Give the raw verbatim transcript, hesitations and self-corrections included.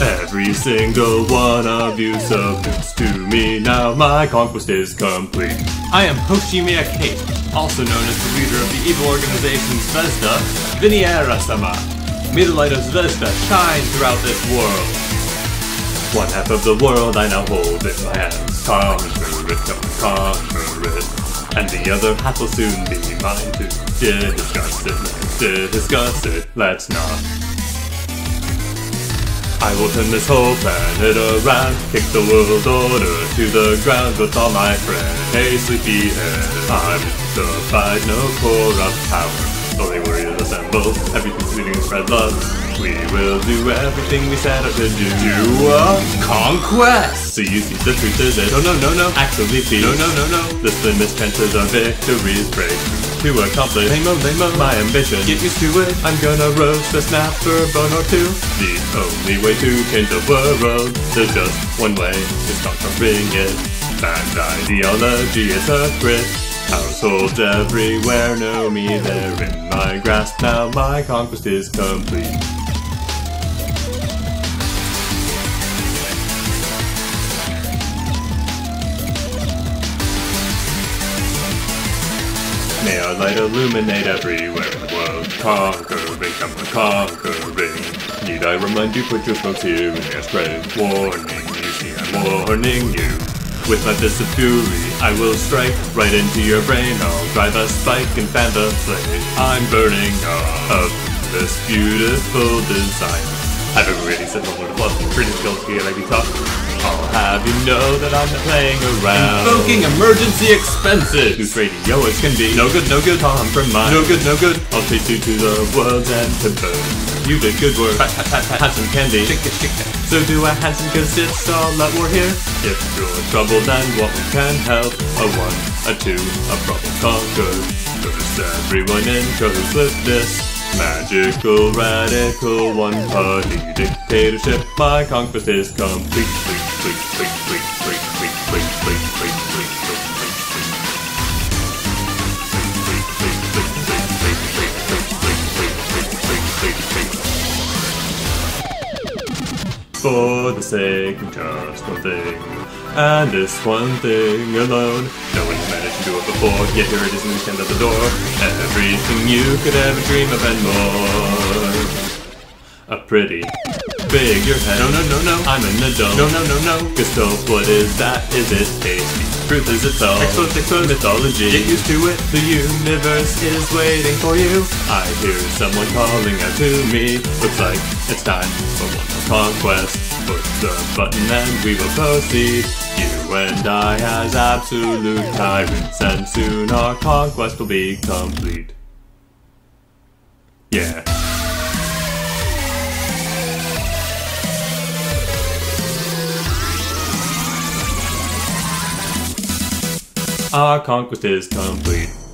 Every single one of you submits to me. Now my conquest is complete. I am Hoshimiya Kate, also known as the leader of the evil organization Zvezda, Viniera-sama. May the light of Zvezda shine throughout this world. One half of the world I now hold in my hands. Conquer it, conquer it. And the other half will soon be mine too. Discuss it, let's discuss it, let's not. I will turn this whole planet around, kick the world order to the ground with all my friends. Hey, sleepyhead, I'm the fight, no corrupt power. Only warriors assemble, everything's leading spread love. We will do everything we set out to do. You are conquest! So you see, the truth is it. Oh no, no, no, actually see. No, no, no, no. The slimmest chances of victory is breakthrough. To accomplish lame-o, lame-o, my ambition, get used to it. I'm gonna roast a snapper bone or two. The only way to change the world, there's just one way, it's conquering it. Bad ideology is a crit. Households everywhere know me, they're in my grasp. Now my conquest is complete. May our light illuminate everywhere in the world. Conquering, I'm conquering. Need I remind you, put your folks here in their grave. Warning, you see I'm warning you. With my fist of fury, I will strike right into your brain. I'll drive a spike and fan the flame. I'm burning up this beautiful design. I've been reading such a lot of love, pretty skills here, I be tough. I'll have you know that I'm not playing around. Invoking emergency expenses. Who's radio as can be. No good, no good. Compromise. No good, no good. I'll chase you to the world's end to burn. You did good work. Handsome candy. So do I handsome cause it's all that we're here. If you're troubled then what we can help. A one, a two, a problem conquered. First everyone in closelessness. Magical, radical, one-party dictatorship. My conquest is complete. For the sake of just one thing, and this one thing alone. No one's managed to do it before, yet here it is and we stand at the door. Everything you could ever dream of and more. A pretty figurehead. No, no, no, no, I'm an adult. No, no, no, no. Gusto, what is that? Is it tasty? Truth is it's all. Explode, explode, mythology. Get used to it. The universe is waiting for you. I hear someone calling out to me. Looks like it's time for one more conquest. Push the button and we will proceed. You and I as absolute tyrants, and soon our conquest will be complete. Yeah. Our conquest is complete.